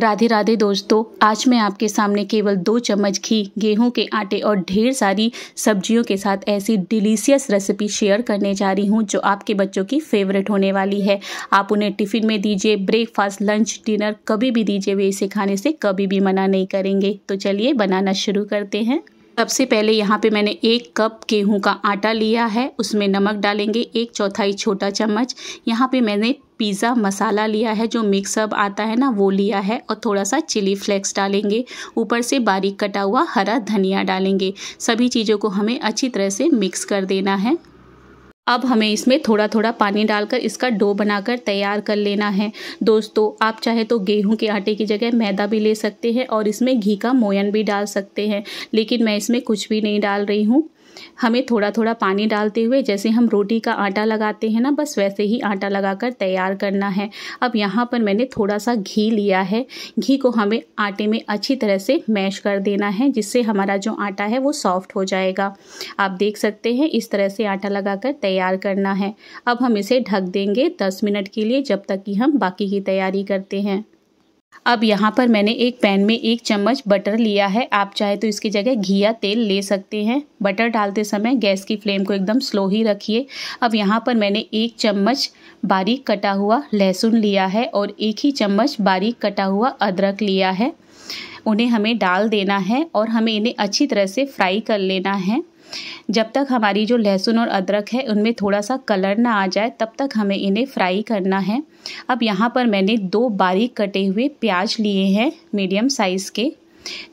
राधे राधे दोस्तों, आज मैं आपके सामने केवल 2 चम्मच घी, गेहूं के आटे और ढेर सारी सब्जियों के साथ ऐसी डिलीशियस रेसिपी शेयर करने जा रही हूं जो आपके बच्चों की फेवरेट होने वाली है। आप उन्हें टिफ़िन में दीजिए, ब्रेकफास्ट, लंच, डिनर कभी भी दीजिए, वे इसे खाने से कभी भी मना नहीं करेंगे। तो चलिए बनाना शुरू करते हैं। सबसे पहले यहाँ पे मैंने 1 कप गेहूं का आटा लिया है, उसमें नमक डालेंगे 1/4 छोटा चम्मच। यहाँ पे मैंने पिज़्ज़ा मसाला लिया है, जो मिक्सअप आता है ना, वो लिया है और थोड़ा सा चिली फ्लेक्स डालेंगे। ऊपर से बारीक कटा हुआ हरा धनिया डालेंगे। सभी चीज़ों को हमें अच्छी तरह से मिक्स कर देना है। अब हमें इसमें थोड़ा थोड़ा पानी डालकर इसका डो बनाकर तैयार कर लेना है। दोस्तों, आप चाहे तो गेहूं के आटे की जगह मैदा भी ले सकते हैं और इसमें घी का मोयन भी डाल सकते हैं, लेकिन मैं इसमें कुछ भी नहीं डाल रही हूं। हमें थोड़ा थोड़ा पानी डालते हुए, जैसे हम रोटी का आटा लगाते हैं ना, बस वैसे ही आटा लगाकर तैयार करना है। अब यहाँ पर मैंने थोड़ा सा घी लिया है। घी को हमें आटे में अच्छी तरह से मैश कर देना है, जिससे हमारा जो आटा है वो सॉफ्ट हो जाएगा। आप देख सकते हैं, इस तरह से आटा लगाकर तैयार करना है। अब हम इसे ढक देंगे 10 मिनट के लिए, जब तक कि हम बाकी की तैयारी करते हैं। अब यहाँ पर मैंने एक पैन में 1 चम्मच बटर लिया है। आप चाहे तो इसकी जगह घी या तेल ले सकते हैं। बटर डालते समय गैस की फ्लेम को एकदम स्लो ही रखिए। अब यहाँ पर मैंने 1 चम्मच बारीक कटा हुआ लहसुन लिया है और 1 ही चम्मच बारीक कटा हुआ अदरक लिया है। उन्हें हमें डाल देना है और हमें इन्हें अच्छी तरह से फ्राई कर लेना है। जब तक हमारी जो लहसुन और अदरक है उनमें थोड़ा सा कलर ना आ जाए, तब तक हमें इन्हें फ्राई करना है। अब यहाँ पर मैंने 2 बारीक कटे हुए प्याज लिए हैं, मीडियम साइज़ के।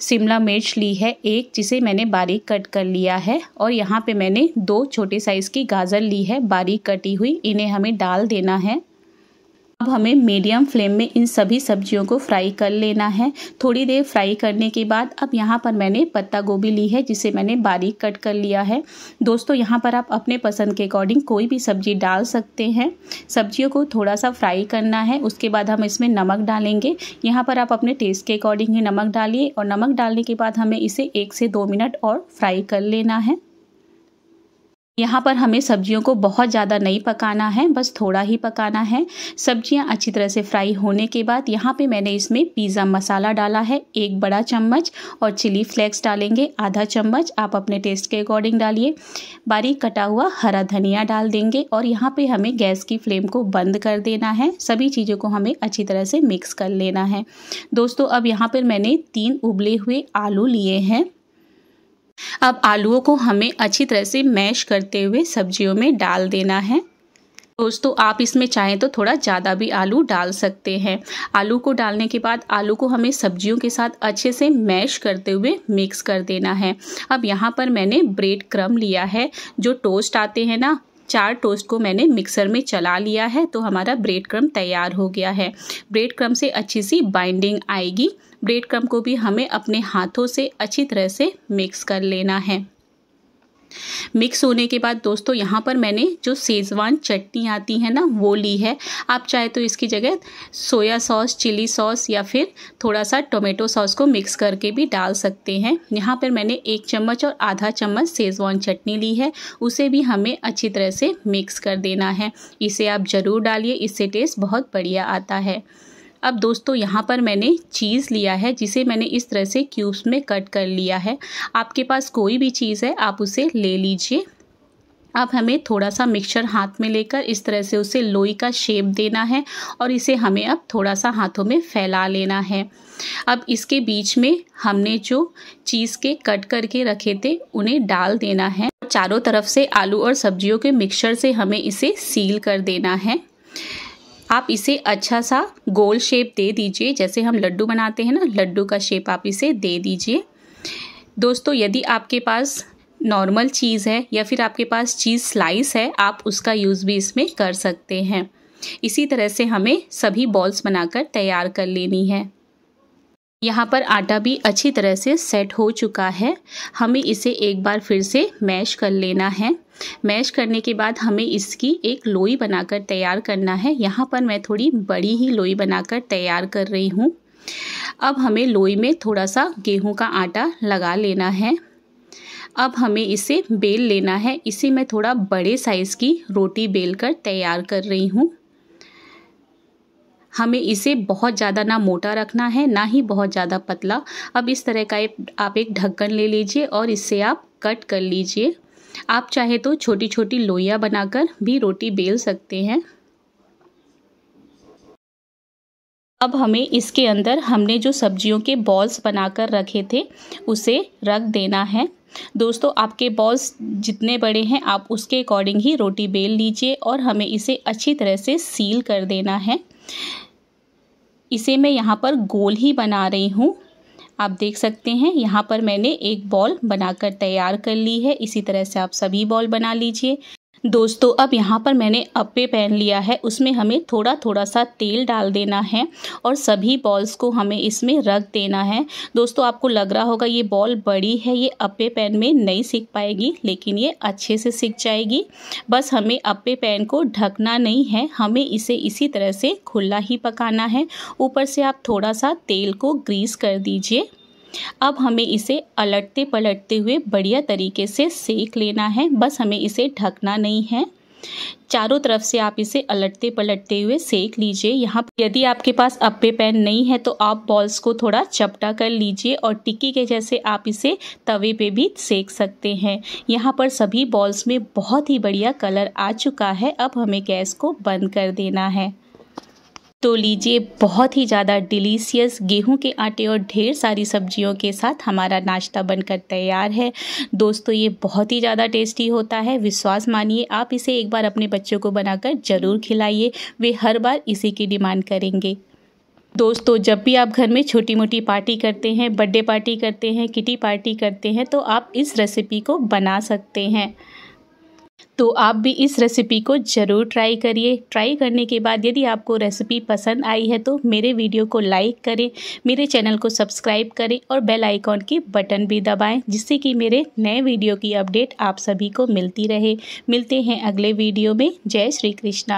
शिमला मिर्च ली है 1, जिसे मैंने बारीक कट कर लिया है, और यहाँ पे मैंने 2 छोटे साइज़ की गाजर ली है बारीक कटी हुई। इन्हें हमें डाल देना है। अब हमें मीडियम फ्लेम में इन सभी सब्जियों को फ्राई कर लेना है। थोड़ी देर फ्राई करने के बाद अब यहाँ पर मैंने पत्ता गोभी ली है, जिसे मैंने बारीक कट कर लिया है। दोस्तों, यहाँ पर आप अपने पसंद के अकॉर्डिंग कोई भी सब्जी डाल सकते हैं। सब्जियों को थोड़ा सा फ्राई करना है, उसके बाद हम इसमें नमक डालेंगे। यहाँ पर आप अपने टेस्ट के अकॉर्डिंग ही नमक डालिए, और नमक डालने के बाद हमें इसे 1 से 2 मिनट और फ्राई कर लेना है। यहाँ पर हमें सब्जियों को बहुत ज़्यादा नहीं पकाना है, बस थोड़ा ही पकाना है। सब्जियाँ अच्छी तरह से फ्राई होने के बाद यहाँ पे मैंने इसमें पिज़्ज़ा मसाला डाला है 1 बड़ा चम्मच और चिली फ्लेक्स डालेंगे 1/2 चम्मच। आप अपने टेस्ट के अकॉर्डिंग डालिए। बारीक कटा हुआ हरा धनिया डाल देंगे और यहाँ पे हमें गैस की फ्लेम को बंद कर देना है। सभी चीज़ों को हमें अच्छी तरह से मिक्स कर लेना है। दोस्तों, अब यहाँ पर मैंने 3 उबले हुए आलू लिए हैं। अब आलूओं को हमें अच्छी तरह से मैश करते हुए सब्जियों में डाल देना है। दोस्तों, आप इसमें चाहें तो थोड़ा ज़्यादा भी आलू डाल सकते हैं। आलू को डालने के बाद आलू को हमें सब्जियों के साथ अच्छे से मैश करते हुए मिक्स कर देना है। अब यहाँ पर मैंने ब्रेड क्रम्ब लिया है, जो टोस्ट आते हैं ना, 4 टोस्ट को मैंने मिक्सर में चला लिया है, तो हमारा ब्रेड क्रम्ब तैयार हो गया है। ब्रेड क्रम्ब से अच्छी सी बाइंडिंग आएगी। ब्रेड क्रम्ब को भी हमें अपने हाथों से अच्छी तरह से मिक्स कर लेना है। मिक्स होने के बाद दोस्तों, यहाँ पर मैंने जो सेजवान चटनी आती है ना, वो ली है। आप चाहे तो इसकी जगह सोया सॉस, चिली सॉस या फिर थोड़ा सा टोमेटो सॉस को मिक्स करके भी डाल सकते हैं। यहाँ पर मैंने 1 चम्मच और 1/2 चम्मच सेजवान चटनी ली है। उसे भी हमें अच्छी तरह से मिक्स कर देना है। इसे आप ज़रूर डालिए, इससे टेस्ट बहुत बढ़िया आता है। अब दोस्तों, यहाँ पर मैंने चीज़ लिया है, जिसे मैंने इस तरह से क्यूब्स में कट कर लिया है। आपके पास कोई भी चीज़ है, आप उसे ले लीजिए। अब हमें थोड़ा सा मिक्सचर हाथ में लेकर इस तरह से उसे लोई का शेप देना है और इसे हमें अब थोड़ा सा हाथों में फैला लेना है। अब इसके बीच में हमने जो चीज़ के कट करके रखे थे उन्हें डाल देना है। चारों तरफ से आलू और सब्जियों के मिक्सचर से हमें इसे सील कर देना है। आप इसे अच्छा सा गोल शेप दे दीजिए, जैसे हम लड्डू बनाते हैं ना, लड्डू का शेप आप इसे दे दीजिए। दोस्तों, यदि आपके पास नॉर्मल चीज़ है या फिर आपके पास चीज़ स्लाइस है, आप उसका यूज़ भी इसमें कर सकते हैं। इसी तरह से हमें सभी बॉल्स बनाकर तैयार कर लेनी है। यहाँ पर आटा भी अच्छी तरह से सेट हो चुका है। हमें इसे एक बार फिर से मैश कर लेना है। मैश करने के बाद हमें इसकी एक लोई बनाकर तैयार करना है। यहाँ पर मैं थोड़ी बड़ी ही लोई बनाकर तैयार कर रही हूँ। अब हमें लोई में थोड़ा सा गेहूं का आटा लगा लेना है। अब हमें इसे बेल लेना है। इसे मैं थोड़ा बड़े साइज़ की रोटी बेल कर तैयार कर रही हूँ। हमें इसे बहुत ज़्यादा ना मोटा रखना है ना ही बहुत ज़्यादा पतला। अब इस तरह का आप एक ढक्कन ले लीजिए और इससे आप कट कर लीजिए। आप चाहे तो छोटी छोटी लोइयाँ बनाकर भी रोटी बेल सकते हैं। अब हमें इसके अंदर हमने जो सब्जियों के बॉल्स बनाकर रखे थे उसे रख देना है। दोस्तों, आपके बॉल्स जितने बड़े हैं आप उसके अकॉर्डिंग ही रोटी बेल लीजिए और हमें इसे अच्छी तरह से सील कर देना है। इसे मैं यहाँ पर गोल ही बना रही हूँ। आप देख सकते हैं यहाँ पर मैंने एक बॉल बनाकर तैयार कर ली है। इसी तरह से आप सभी बॉल बना लीजिए। दोस्तों, अब यहाँ पर मैंने अप्पे पैन लिया है, उसमें हमें थोड़ा थोड़ा सा तेल डाल देना है और सभी बॉल्स को हमें इसमें रख देना है। दोस्तों, आपको लग रहा होगा ये बॉल बड़ी है, ये अप्पे पैन में नहीं सिक पाएगी, लेकिन ये अच्छे से सिक जाएगी। बस हमें अप्पे पैन को ढकना नहीं है, हमें इसे इसी तरह से खुला ही पकाना है। ऊपर से आप थोड़ा सा तेल को ग्रीस कर दीजिए। अब हमें इसे अलटते पलटते हुए बढ़िया तरीके से सेक लेना है। बस हमें इसे ढकना नहीं है। चारों तरफ से आप इसे अलटते पलटते हुए सेक लीजिए। यहाँ यदि आपके पास अप्पे पैन नहीं है तो आप बॉल्स को थोड़ा चपटा कर लीजिए और टिक्की के जैसे आप इसे तवे पे भी सेक सकते हैं। यहाँ पर सभी बॉल्स में बहुत ही बढ़िया कलर आ चुका है। अब हमें गैस को बंद कर देना है। तो लीजिए, बहुत ही ज़्यादा डिलीशियस गेहूं के आटे और ढेर सारी सब्जियों के साथ हमारा नाश्ता बनकर तैयार है। दोस्तों, ये बहुत ही ज़्यादा टेस्टी होता है। विश्वास मानिए, आप इसे एक बार अपने बच्चों को बनाकर ज़रूर खिलाइए, वे हर बार इसी की डिमांड करेंगे। दोस्तों, जब भी आप घर में छोटी मोटी पार्टी करते हैं, बर्थडे पार्टी करते हैं, किटी पार्टी करते हैं, तो आप इस रेसिपी को बना सकते हैं। तो आप भी इस रेसिपी को ज़रूर ट्राई करिए। ट्राई करने के बाद यदि आपको रेसिपी पसंद आई है तो मेरे वीडियो को लाइक करें, मेरे चैनल को सब्सक्राइब करें और बेल आइकॉन की बटन भी दबाएं, जिससे कि मेरे नए वीडियो की अपडेट आप सभी को मिलती रहे। मिलते हैं अगले वीडियो में। जय श्री कृष्णा।